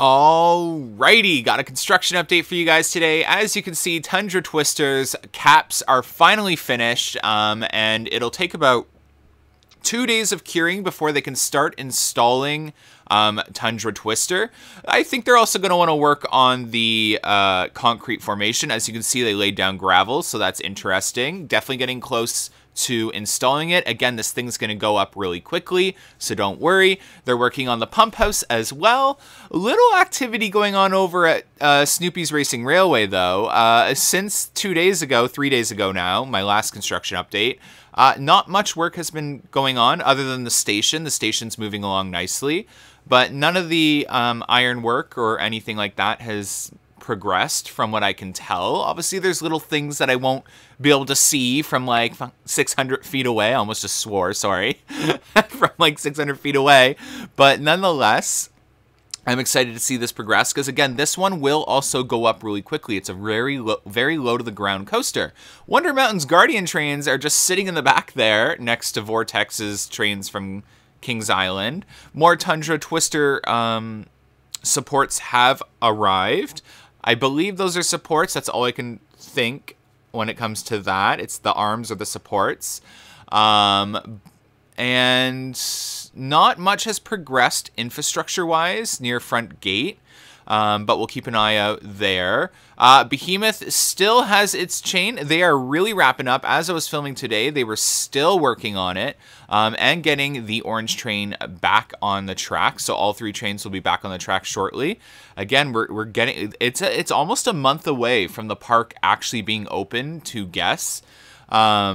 Alrighty, got a construction update for you guys today. As you can see, Tundra Twister's caps are finally finished, and it'll take about 2 days of curing before they can start installing Tundra Twister. I think they're also going to want to work on the concrete formation. As you can see, they laid down gravel, so that's interesting. Definitely getting close to installing it. Again, this thing's going to go up really quickly, so don't worry. They're working on the pump house as well. Little activity going on over at Snoopy's Racing Railway, though. Since 2 days ago, 3 days ago now, my last construction update, not much work has been going on other than the station. The station's moving along nicely, but none of the iron work or anything like that has progressed from what I can tell. Obviously, there's little things that I won't be able to see from like 600 feet away. I almost just swore, sorry. From like 600 feet away. But nonetheless, I'm excited to see this progress because, again, this one will also go up really quickly. It's a very low to the ground coaster. Wonder Mountain's Guardian trains are just sitting in the back there next to Vortex's trains from King's Island. More Tundra Twister supports have arrived. I believe those are supports. That's all I can think when it comes to that. It's the arms or the supports. And not much has progressed infrastructure-wise near front gate, but we'll keep an eye out there. Behemoth still has its chain. They are really wrapping up. As I was filming today, they were still working on it and getting the orange train back on the track. So all three trains will be back on the track shortly. Again, we're getting, it's almost a month away from the park actually being open to guests. I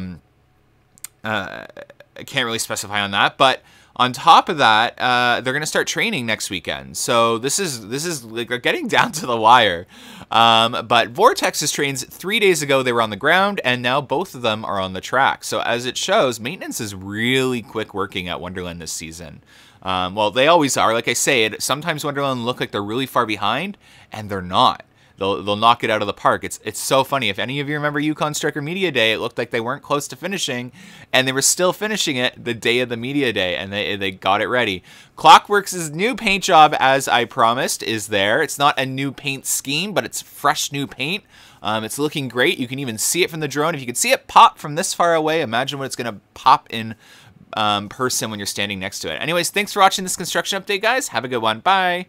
can't really specify on that, but on top of that, they're going to start training next weekend. So this is like they're getting down to the wire. But Vortex's trains, 3 days ago, they were on the ground, and now both of them are on the track. So as it shows, maintenance is really quick working at Wonderland this season. Well, they always are. Like I say, sometimes Wonderland look like they're really far behind, and they're not. They'll knock it out of the park. It's so funny. If any of you remember Yukon Striker Media Day, it looked like they weren't close to finishing, and they were still finishing it the day of the Media Day, and they got it ready. Clockworks' new paint job, as I promised, is there. It's not a new paint scheme, but it's fresh new paint. It's looking great. You can even see it from the drone. If you could see it pop from this far away, imagine what it's going to pop in person when you're standing next to it. Anyways, thanks for watching this construction update, guys. Have a good one. Bye.